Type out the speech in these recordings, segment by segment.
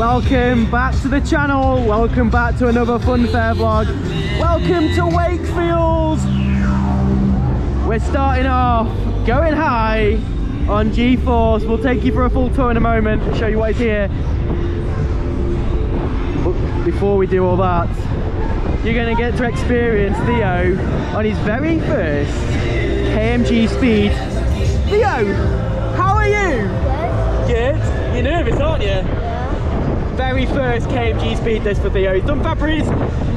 Welcome back to the channel, welcome back to another fun fair vlog. Welcome to Wakefield. We're starting off going high on G-Force. We'll take you for a full tour in a moment and show you what is here. But before we do all that, you're going to get to experience Theo on his very first KMG Speed. Theo, how are you? Good. Good? You're nervous, aren't you? Yeah. Very first KMG Speed test for Theo. He's done Fabry's,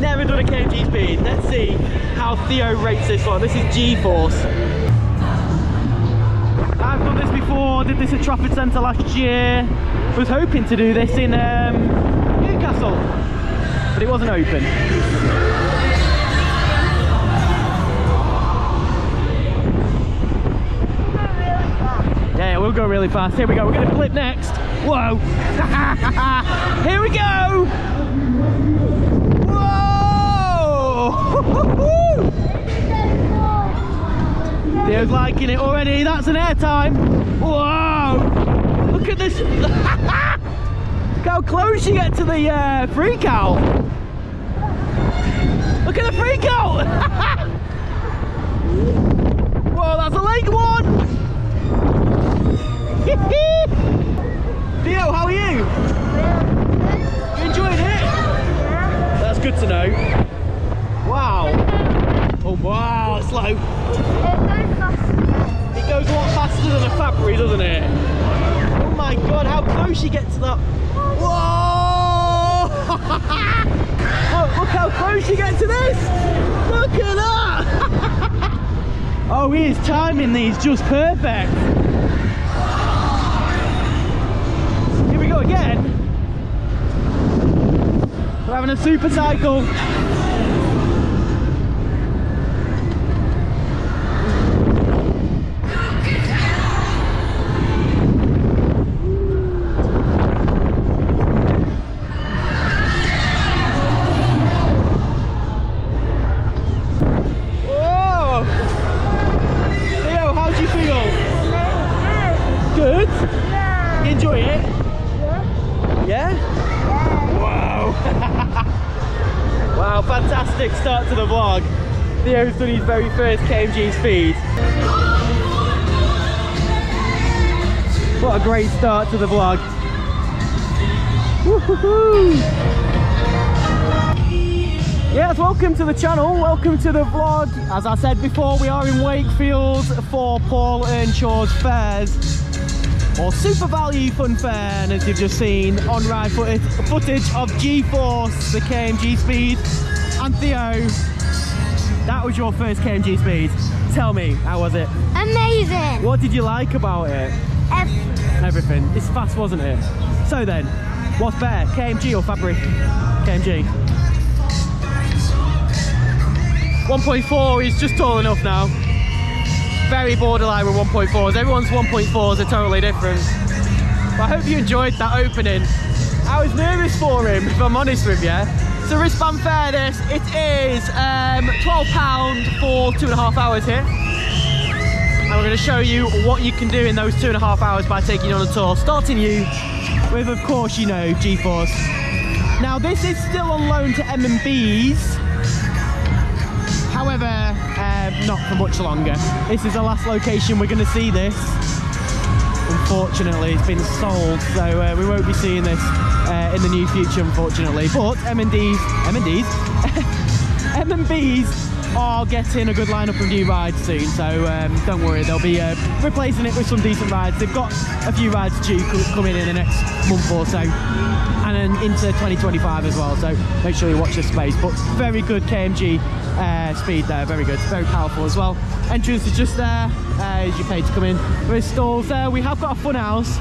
never done a KMG Speed. Let's see how Theo rates this one. This is G-Force. I've done this before, did this at Trafford Centre last year. Was hoping to do this in Newcastle, but it wasn't open. Yeah, we'll go really fast. Here we go, we're going to flip next. Whoa! Here we go! Whoa! Theo's liking it already, that's an air time. Whoa! Look at this! Look how close you get to the freak out. Look at the freak out! Whoa, that's a leg one! Theo, how are you? You enjoying it? That's good to know. Wow. Oh wow, it's slow. It goes a lot faster than a Fabry, doesn't it? Oh my god, how close you get to that. Whoa! Oh, look how close you get to this! Look at that! Oh, he is timing these just perfect. Here we go again. We're having a super cycle. Start to the vlog. Theo's done his very first KMG Speed. What a great start to the vlog. Woo-hoo-hoo. Yes, welcome to the channel, welcome to the vlog. As I said before, we are in Wakefield for Paul Earnshaw's Fairs, or Super Value Fun Fair, and as you've just seen, on-ride footage of G-Force, the KMG Speed. And Theo, that was your first KMG Speed. Tell me, how was it? Amazing! What did you like about it? Everything. Everything. It's fast, wasn't it? So then, what's better, KMG or Fabry? KMG. 1.4 is just tall enough now. Very borderline with 1.4s. Everyone's 1.4s are totally different. But I hope you enjoyed that opening. I was nervous for him, if I'm honest with you. It's a wristband fair this, it is £12 for 2.5 hours here. And we're going to show you what you can do in those 2.5 hours by taking you on a tour. Starting you with, of course, you know, G-Force. Now this is still on loan to M&B's. However, not for much longer. This is the last location we're going to see this. Unfortunately, it's been sold, so we won't be seeing this in the new future, unfortunately. But M&B's are getting a good lineup of new rides soon, so don't worry, they'll be replacing it with some decent rides. They've got a few rides due coming in the next month or so, and then into 2025 as well, so make sure you watch this space. But very good KMG Speed there, very good, very powerful as well. Entrance is just there, as you pay to come in. There are stalls there, we have got a fun house.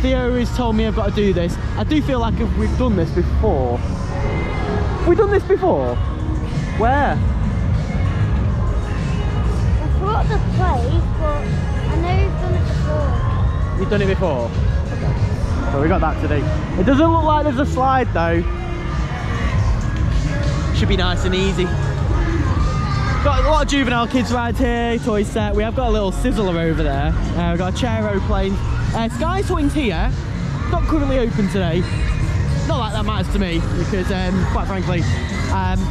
Theo has told me I've got to do this. I do feel like we've done this before. We've done this before? Where? I forgot the place, but I know you've done it before. You've done it before? Okay. So we got that to do. It doesn't look like there's a slide though. Should be nice and easy. Got a lot of juvenile kids rides here, toy set. We have got a little Sizzler over there. We've got a chair aeroplane. Sky swings here. not currently open today. Not like that matters to me, because quite frankly,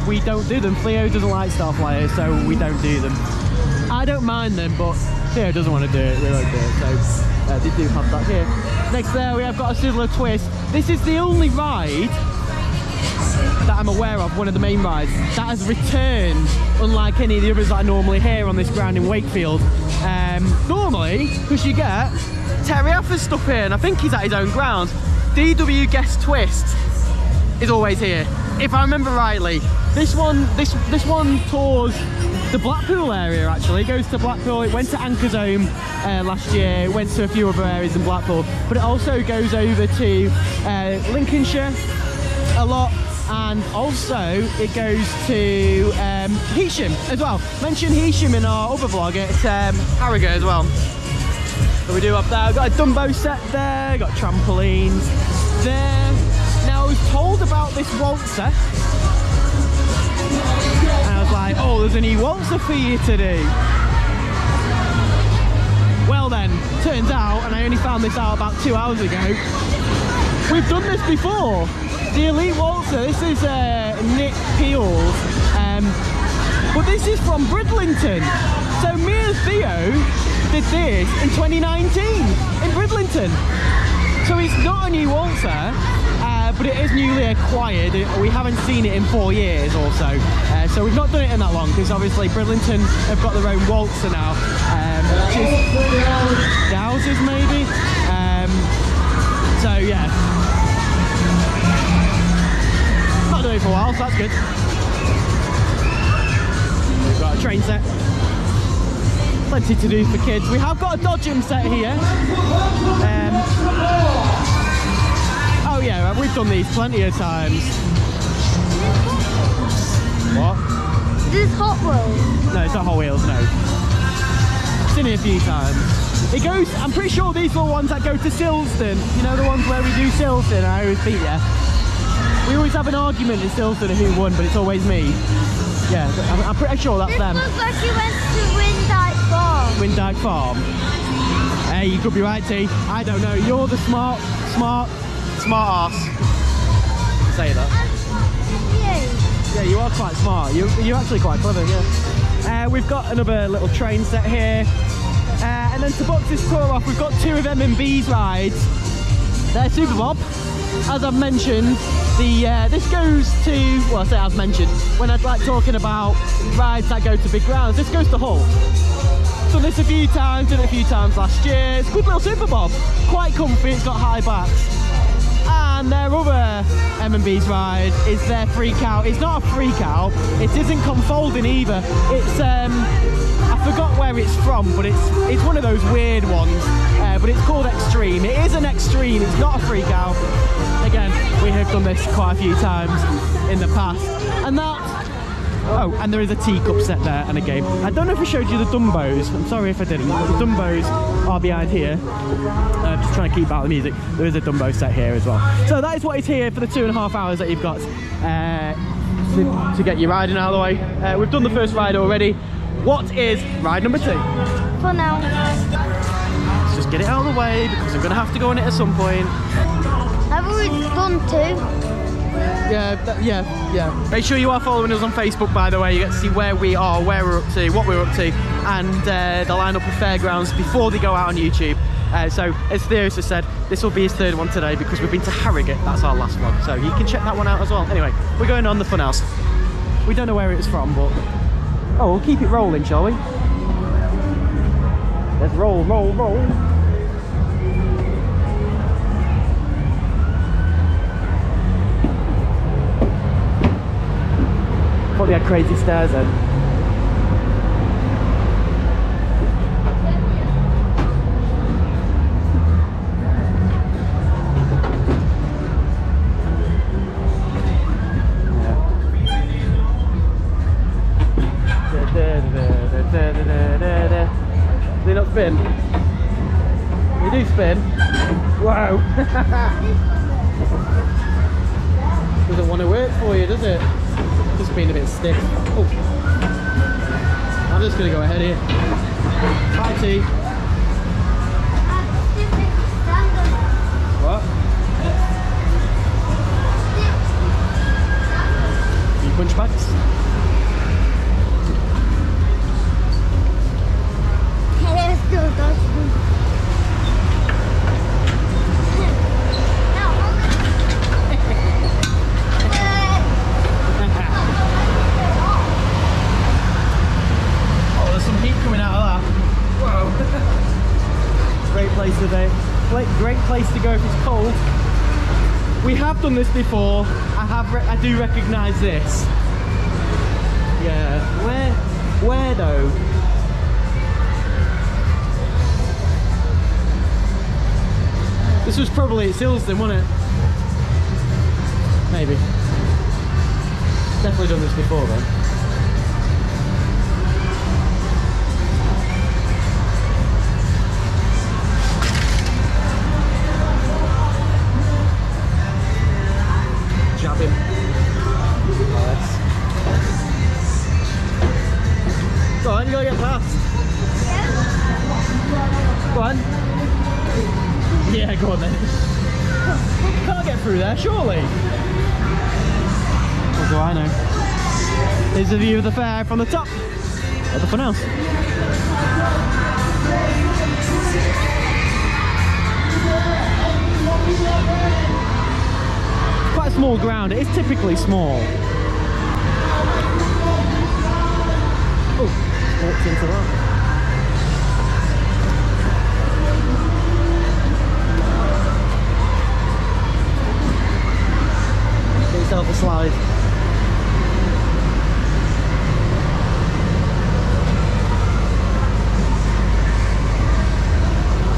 we don't do them. Theo doesn't like star flyers, so we don't do them. I don't mind them, but Theo doesn't want to do it, we won't do it, so they do have that here. Next there we have got a Sizzler Twist. This is the only ride that I'm aware of, one of the main rides, that has returned, unlike any of the others that I normally hear on this ground in Wakefield. Normally, because you get Terry Alford's stuff here, and I think he's at his own ground. DW Guest Twist is always here, if I remember rightly. This one tours the Blackpool area, actually. It goes to Blackpool, it went to Anchor's Home last year, it went to a few other areas in Blackpool, but it also goes over to Lincolnshire a lot, and also it goes to Heasham as well. Mention Heasham in our other vlog, it's Harrogate as well. So we do up there, we've got a Dumbo set there, got trampolines there. Now I was told about this waltzer, and I was like, oh, there's a new waltzer for you today. Well then, turns out, and I only found this out about 2 hours ago, we've done this before. The Elite Waltzer, this is Nick Peele's, but this is from Bridlington. So me and Theo did this in 2019 in Bridlington. So it's not a new waltzer, but it is newly acquired. We haven't seen it in 4 years or so, so we've not done it in that long, because obviously Bridlington have got their own waltzer now, which is Dows's maybe, so yeah. Doing for a while, so that's good. We've got a train set, plenty to do for kids. We have got a dodgem set here. Oh yeah, we've done these plenty of times. What? This is Hot Wheels. No, it's not Hot Wheels. No, it's been here a few times. It goes, I'm pretty sure these are the ones that go to Silsden. You know, the ones where we do Silsden. I always beat you. We always have an argument in Silsden who won, but it's always me. Yeah, I'm pretty sure that's them. It looks like you went to Windyke Farm. Windyke Farm. Hey, you could be right, T. I don't know. You're the smart ass. Say that. I'm smart, you. Yeah, you are quite smart. You're actually quite clever, yeah. We've got another little train set here. And then to box this tour off, we've got two of M&B's rides. They're Superbob, as I've mentioned. This goes to, well, I say as mentioned, when I'd like talking about rides that go to big grounds, this goes to Hull. Done this a few times, did it a few times last year. It's a good little Superbob, quite comfy, it's got high backs. And their other M&B's ride is their freak out. It's not a freak out, it isn't confolding either. It's, I forgot where it's from, but it's one of those weird ones. But it's called Extreme. It is an extreme, it's not a freak out. Again, we have done this quite a few times in the past. And that, oh, and there is a teacup set there and a game. I don't know if I showed you the Dumbos, I'm sorry if I didn't. The Dumbos are behind here. Just trying to keep out the music. There is a Dumbo set here as well. So that is what is here for the 2.5 hours that you've got to get your riding out of the way. We've done the first ride already. What is ride number 2? For now. Just get it out of the way, because I'm going to have to go on it at some point. I've already done 2. Yeah. Make sure you are following us on Facebook, by the way. You get to see where we are, where we're up to, what we're up to, and the lineup of fairgrounds before they go out on YouTube. So, as Theo just said, this will be his 3rd one today, because we've been to Harrogate. That's our last vlog, so you can check that one out as well. Anyway, we're going on the funhouse. We don't know where it's from, but... oh, we'll keep it rolling, shall we? Let's roll, roll, roll. Thought they had crazy stairs then. Yeah. Do they not spin? They do spin. Wow. Doesn't want to work for you, does it? Just being a bit stiff. Oh. I'm just going to go ahead here. Bye, T. What? place today. Great place to go if it's cold. We have done this before. I do recognise this. Yeah. Where though? This was probably at Silsden, wasn't it? Maybe. Definitely done this before though. Surely. What do I know? Here's a view of the fair from the top of the fun house. Quite a small ground. It is typically small. Oh, walked into that. Up the slide.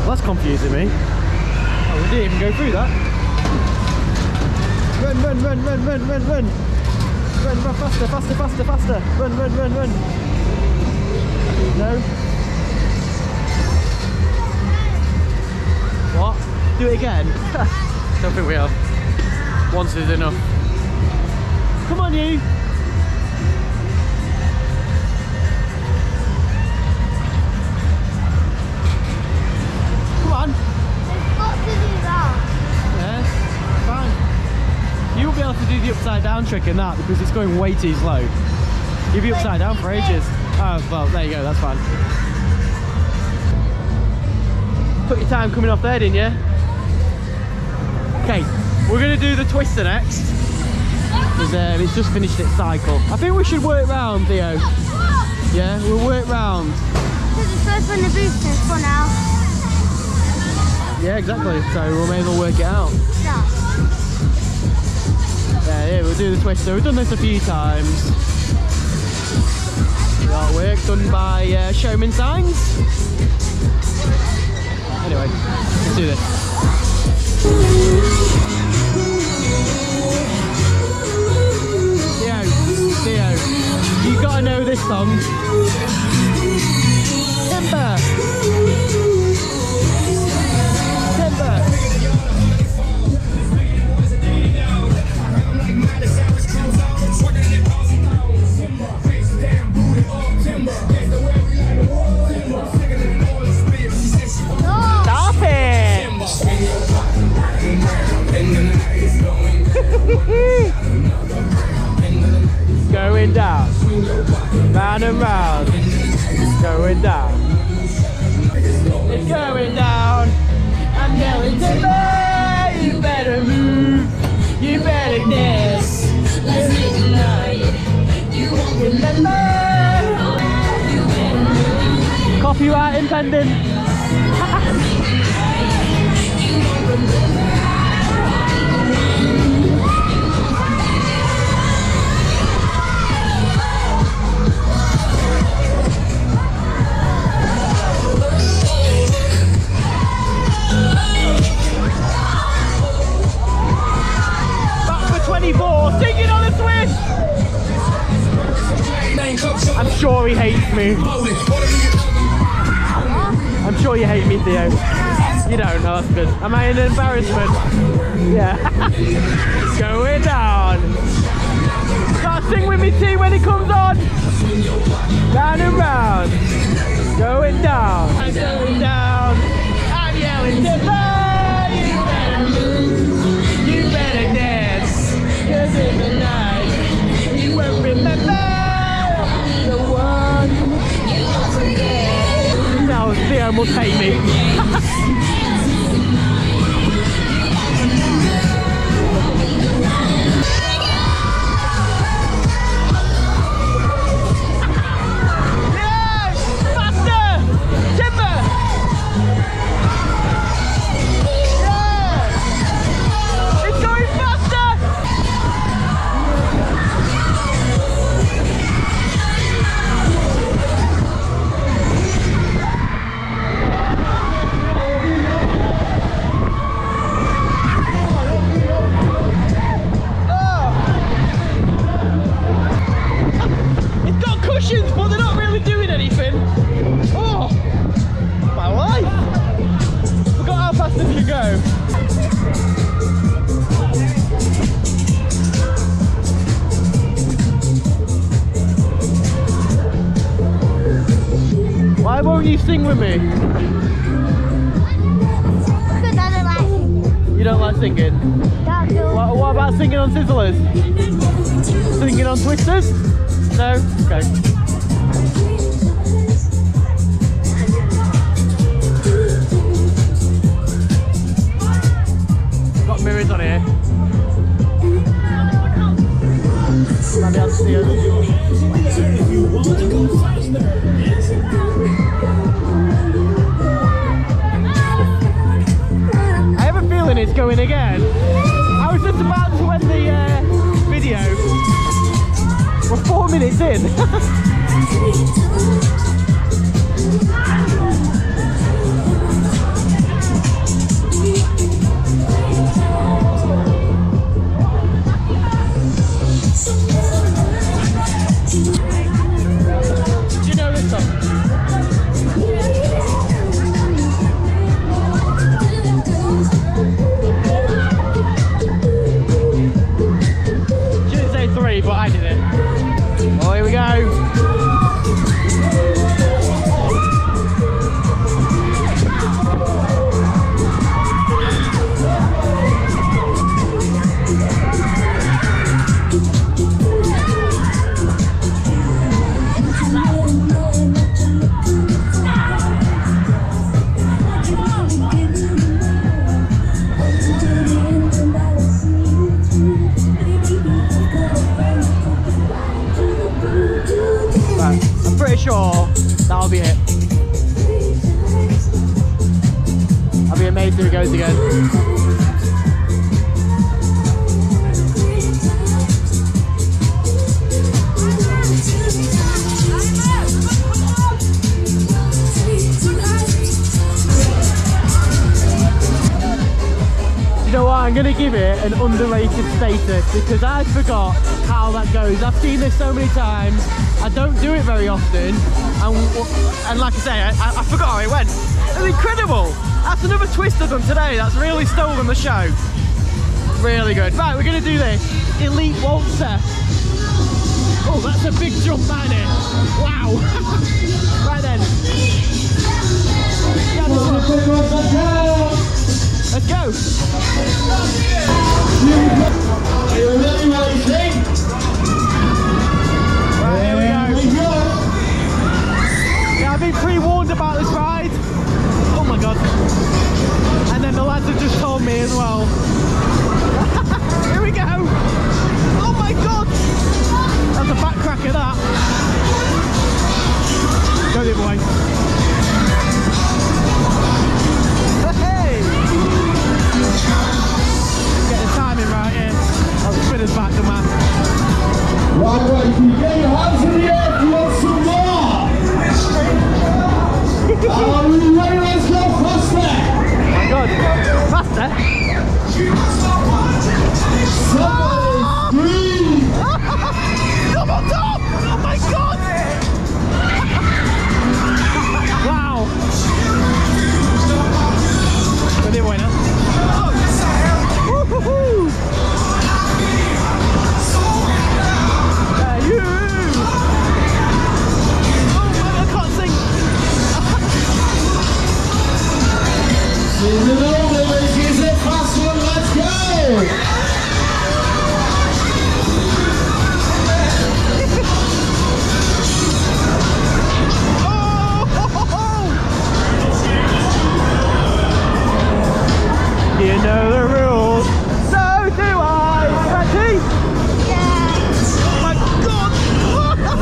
Well, that's confusing me. Oh, we didn't even go through that. Run, run, run, run, run, run, run. Run, run, faster, faster, faster, faster. Run, run, run, run. No. What? Do it again? Don't think we are. Once is enough. Come on, you! Come on! There's got to do that. Yeah, fine. You won't be able to do the upside down trick in that because it's going way too slow. You'll be upside down for ages. Oh, well, there you go, that's fine. Took your time coming off there, didn't you? Okay. We're going to do the twister next, because it's just finished its cycle. I think we should work round, Theo. Yeah, we'll work round. Because it's first one the booster is fun out. Yeah, exactly. So we may as well work it out. Yeah, we'll do the twister. We've done this a few times. The artwork done by Showman Signs. Anyway, let's do this. Theo, you gotta know this song. Timber! Timber! Stop it! Going down, round and round, going down, it's going down, I'm going to move, you better move, you better dance, let's make it night, you won't remember, copyright impending, you won't remember. Singing on the twist! I'm sure he hates me. I'm sure you hate me, Theo. You don't, no, that's good. Am I an embarrassment? Yeah. Going down. Start sing with me, T, when it comes on. Round and round. Going down. I'm going down. I'm yelling Timber. You better dance. Cause in the night, you won't remember the one you won't forget. Now Theo must hate me. No! Faster! Timber! wrong with me? Because I don't like singing. You don't like singing? No, no. What about singing on Sizzlers? Singing on Twisters? No? Okay. Got mirrors on here. Might be able to see us. I have a feeling it's going again. I was just about to end the video. We're 4 minutes in. But I did it. Oh, here we go. Sure, that'll be it. I'll be amazed if it goes again. You know what, I'm going to give it an underrated status because I forgot how that goes. I've seen this so many times. I don't do it very often, and like I say, I forgot how it went. It was incredible! That's another twist of them today, that's really stolen the show. Really good. Right, we're going to do this. Elite Waltzer. Oh, that's a big jump, ain't it? Wow! Right then. Let's go! Are you ready while you sing? Right, here we go. Yeah, I've been pre-warned about this ride. Oh my god. And then the lads have just told me as well. Here we go. Oh my god. That's a back crack of that. Go the other way. Hey. Get the timing right here. I'll spin us back to man. Right way, you get your hands in the air if you want some more. Are we ready? Let's go faster! Oh my god, faster? Somebody breathe! Double top! Oh my god! Wow! Good day, Wayna. Woohoo! Yeah, you! In the middle, is it possible? Let's go! Oh! Ho, ho, ho. You know the rules, so do I! Ready? Yes! Oh my god!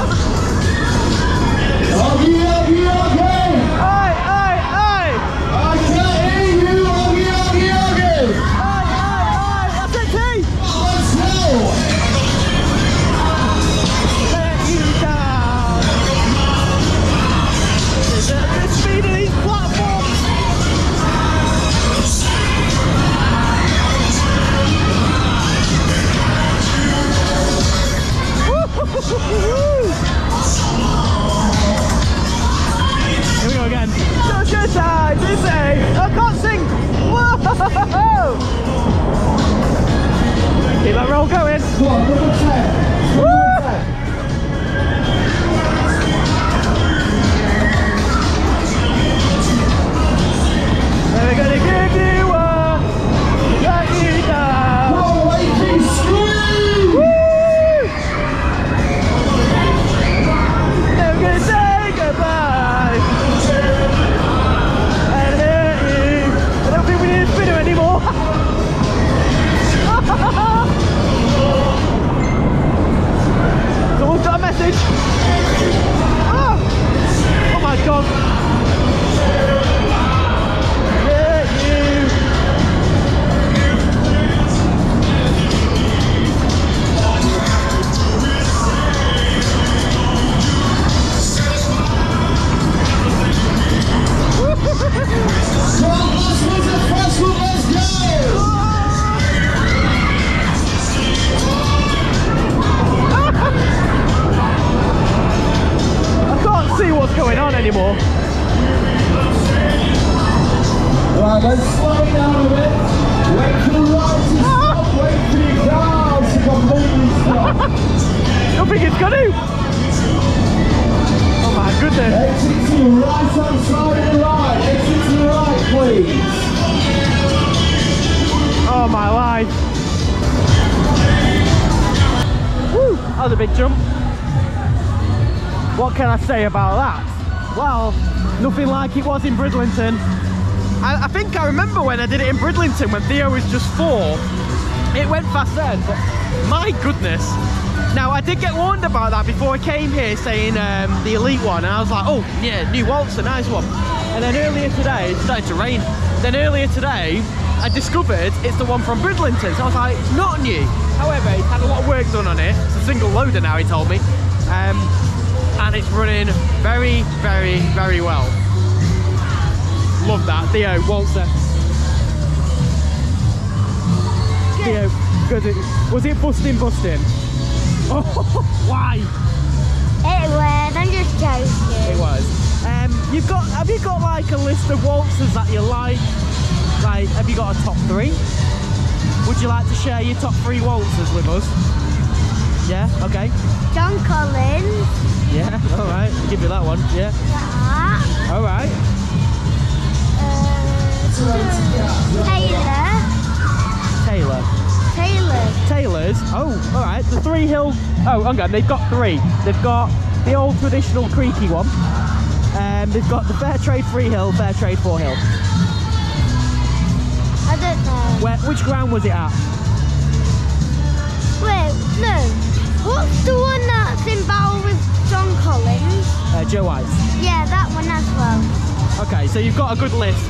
Are you okay? Hey! You Let's slow down a bit. Wait for the lights to stop. Wait for your cars to completely stop. Don't think it's going to. Oh my goodness. Exit to your right hand side and right. Exit to the right, please. Oh my life. Woo, that was a big jump. What can I say about that? Well, nothing like it was in Bridlington. I think I remember when I did it in Bridlington when Theo was just 4. It went fast then, but my goodness. Now I did get warned about that before I came here, saying the Elite one, and I was like, oh yeah, new Waltzer, nice one. And then earlier today, it started to rain. Then earlier today, I discovered it's the one from Bridlington, so I was like, it's not new. However, it's had a lot of work done on it. It's a single loader now, he told me. And it's running very, very, very well. Love that. Theo, Waltzer. Theo, was it busting? Oh, why? It was, I'm just joking. It was. Have you got like a list of Waltzers that you like? Like, have you got a top 3? Would you like to share your top 3 Waltzers with us? Yeah, okay. John Collins. Yeah, alright, give me that one, yeah. That. Alright. Taylors. Oh, all right. The Three Hill. Oh, hang on. They've got 3. They've got the old traditional creaky one. They've got the Fair Trade 3 Hill, Fair Trade 4 Hill. I don't know. Which ground was it at? Wait, no. What's the one that's in battle with John Collins? Joe Ice. Yeah, that one as well. Okay, so you've got a good list.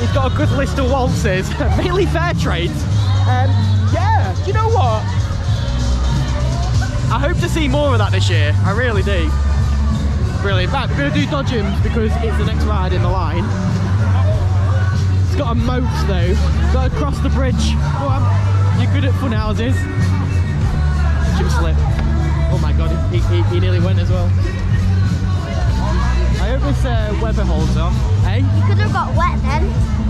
He's got a good list of Waltzers, mainly fair trades. Yeah, do you know what? I hope to see more of that this year, I really do. Really, in fact, we're going to do Dodgems because it's the next ride in the line. It's got a moat though, got to cross the bridge. Oh, you're good at fun houses. Jim slip. Oh my god, he nearly went as well. I hope this weather holds up, eh? You could have got wet then.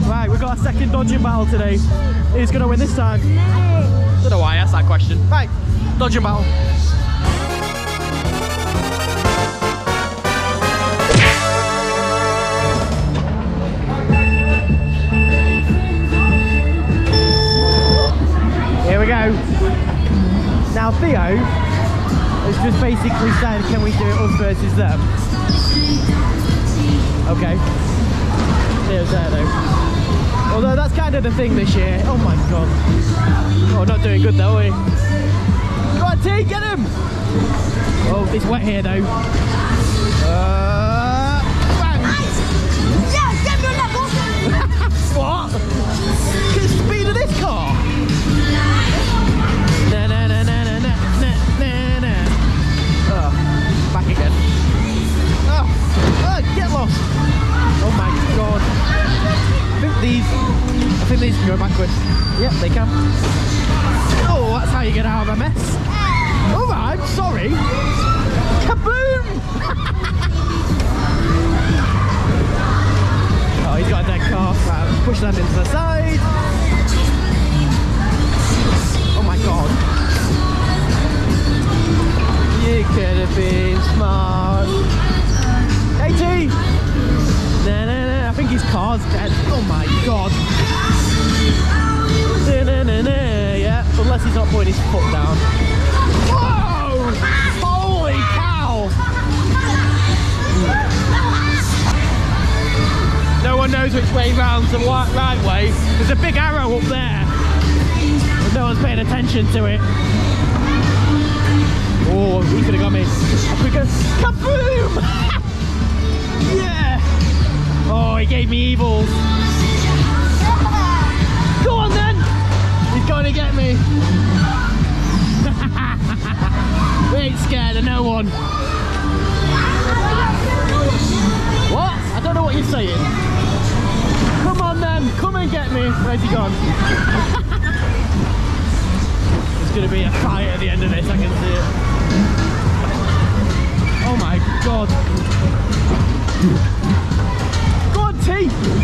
Right, we've got a second dodging battle today. Who's going to win this time? No. Don't know why I asked that question. Right, dodging battle. Here we go. Now Theo is just basically saying, can we do it us versus them? Okay. Theo's there though. Although that's kind of the thing this year. Oh my god. Oh, not doing good though, are we? Go on T, get him! Oh, it's wet here though. Bang! Yeah, get me on that ball! What? Look at the speed of this car! Oh, back again. Get lost! Oh my god! I think these can go backwards. Yep, they can. Oh, that's how you get out of a mess. Alright, sorry. Kaboom! Oh, he's got a dead car. Right, let's push them into the side. Oh my god. You could have been smart. I think his car's dead. Oh my god. Yeah, unless he's not putting his foot down. Whoa! Holy cow! No one knows which way round, the right way. There's a big arrow up there, but no one's paying attention to it. Oh, he could have got me. Kaboom! Yeah! Oh, he gave me evils. Go on then! He's going to get me. We ain't scared of no one. What? I don't know what you're saying. Come on then, come and get me. Where's he gone? There's going to be a fight at the end of this, I can see it. Oh my god. Go on T!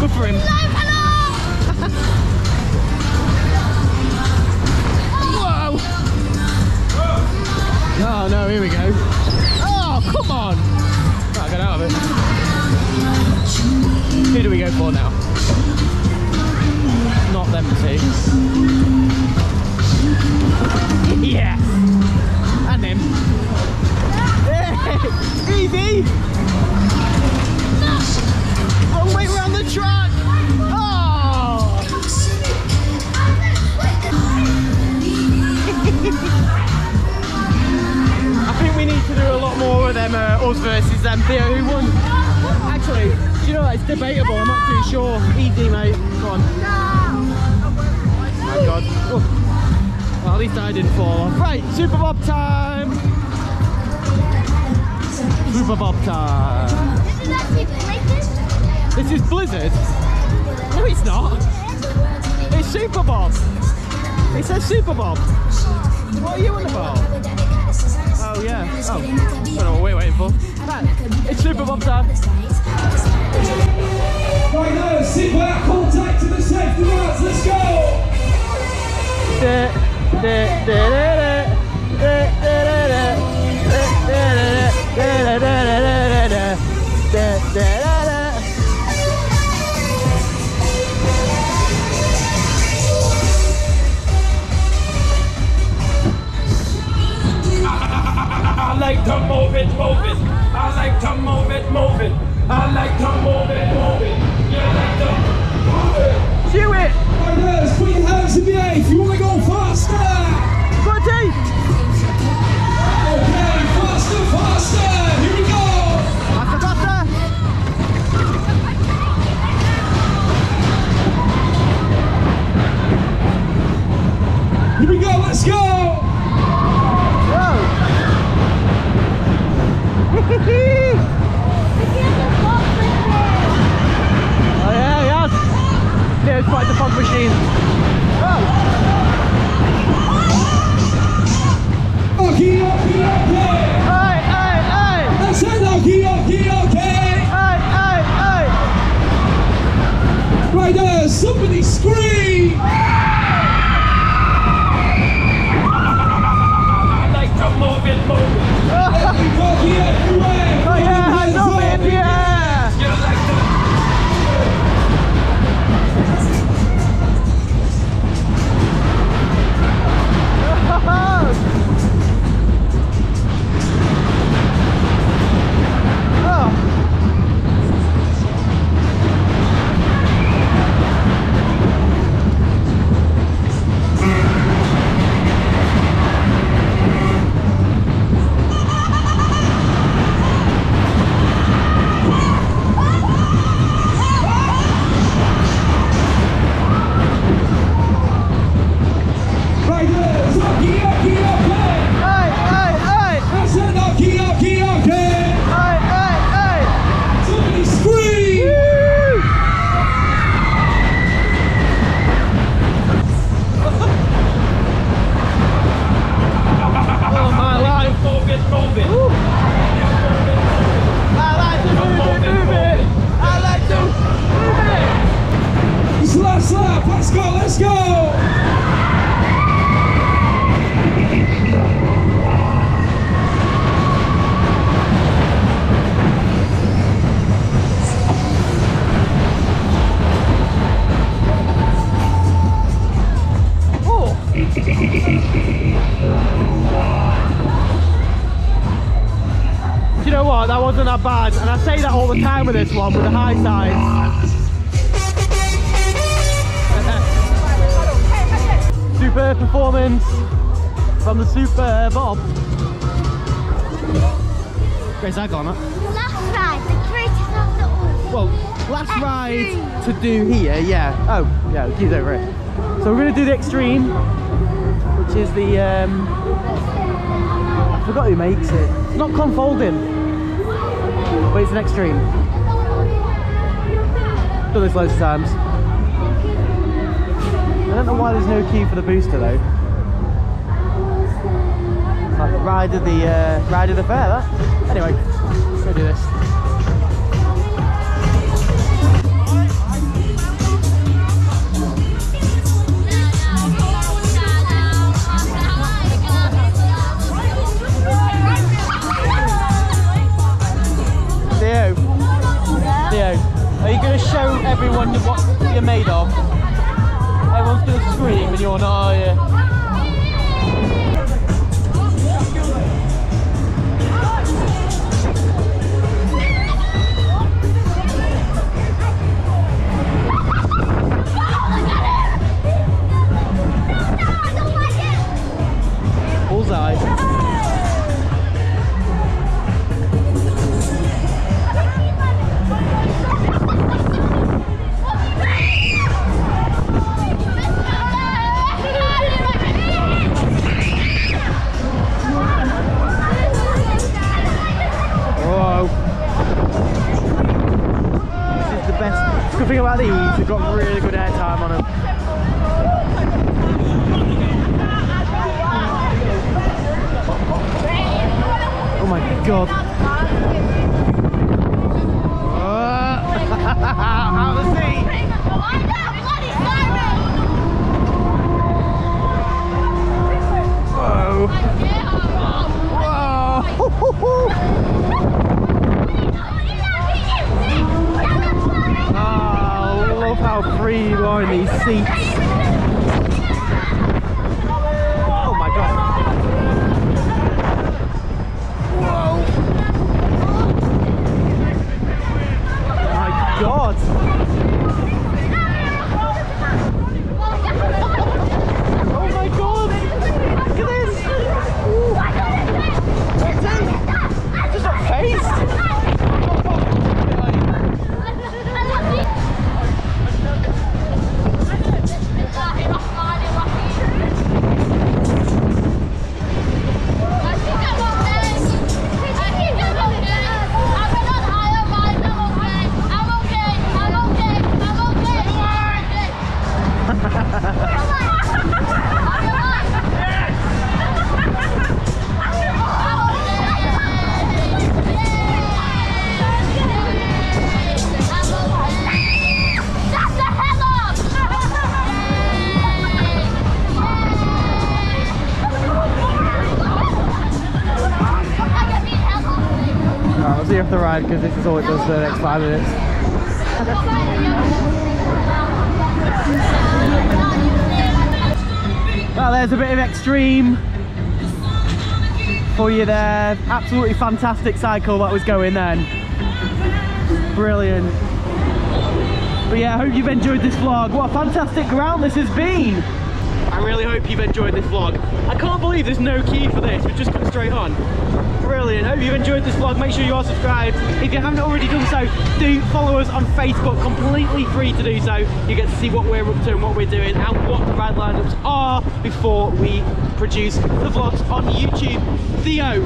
Good for him. Whoa! Oh no, here we go. Oh, come on! Right, I got out of it. Who do we go for now? Not them two. Yes! And him. Hey, easy! Oh, wait, we're on the track! Oh! I think we need to do a lot more of them us versus them. Theo, who won? Actually, do you know what? It's debatable, I'm not too sure. Easy, mate. Go on. Oh, God. Oh. Well, at least I didn't fall off. Right, Superbob time! Superbob time! This is actually Blizzard. This is Blizzard? No, it's not. It's Superbob. It says Superbob. What are you on about? Oh, yeah. Oh, I don't know what we're waiting for. It's Superbob time. Right now, sit back, hold tight to the safety nets. Let's go. I like to move it, move it. I like to move it, move it. I like to move it, move it. You like to move it. Do it. Right there, put your hands in the air if you want to go faster. 40. Okay, faster, faster. Here we go. Here we go, let's go! Oh yeah, yes! Yeah, it's quite the pump machine. Oh. Okay, okay, okay! Aye, aye, aye! I said okay, okay, okay! Aye, aye, aye! Right there, somebody scream! Move it, move it. Everybody, everywhere. Oh yeah, hands up in the air. You're like the... bad, and I say that all the time with this one, with the high sides. Super performance from the Superbob. Where's that gone at? Last ride, the greatest after all. Well, last ride to do here, yeah. Oh, yeah, he's over it. So we're going to do the extreme, which is the, I forgot who makes it. It's not confolding. But it's an extreme. Done this loads of times. I don't know why there's no queue for the booster though. It's like the ride of the fair, that. Anyway, let's go do this. wonder what you're made of. Everyone's going to scream and you're not, are you? God. Out of the sea! Whoa! Whoa! I love how free you are in these seats. Oh my God. God! Oh my God! Look at this! Ooh. Just got the ride, because this is all it does for the next 5 minutes. Well, there's a bit of extreme for you there. Absolutely fantastic cycle that was going then. Brilliant. But yeah, I hope you've enjoyed this vlog. What a fantastic round this has been. I really hope you've enjoyed this vlog. I can't believe there's no key for this. We've just come straight on. Brilliant. Hope you've enjoyed this vlog. Make sure you are subscribed. If you haven't already done so, do follow us on Facebook. Completely free to do so. You get to see what we're up to and what we're doing and what the ride lineups are before we produce the vlogs on YouTube. Theo,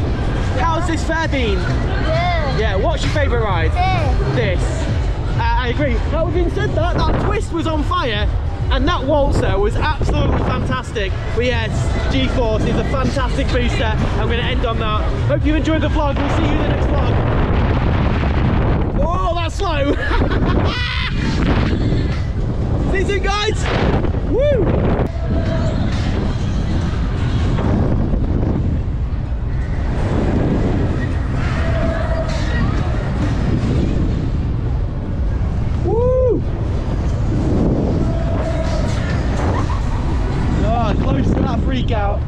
how's this fair been? Good. Yeah, what's your favourite ride? This. I agree. Now, having said that, that twist was on fire. And that waltzer was absolutely fantastic. But yes, G-Force is a fantastic booster. I'm going to end on that. Hope you enjoyed the vlog. We'll see you in the next vlog. Oh, that's slow. See you soon, guys. Woo. Out.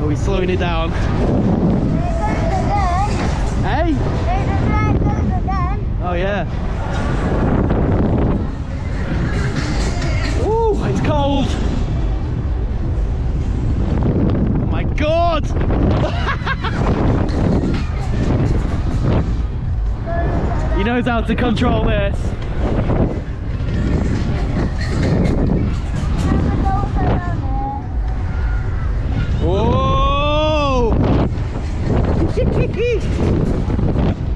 Oh, he's slowing it down. Hey? Oh yeah. Ooh, it's cold. Oh my God. He knows how to control this. Whoa!